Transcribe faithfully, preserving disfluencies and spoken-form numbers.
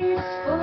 It's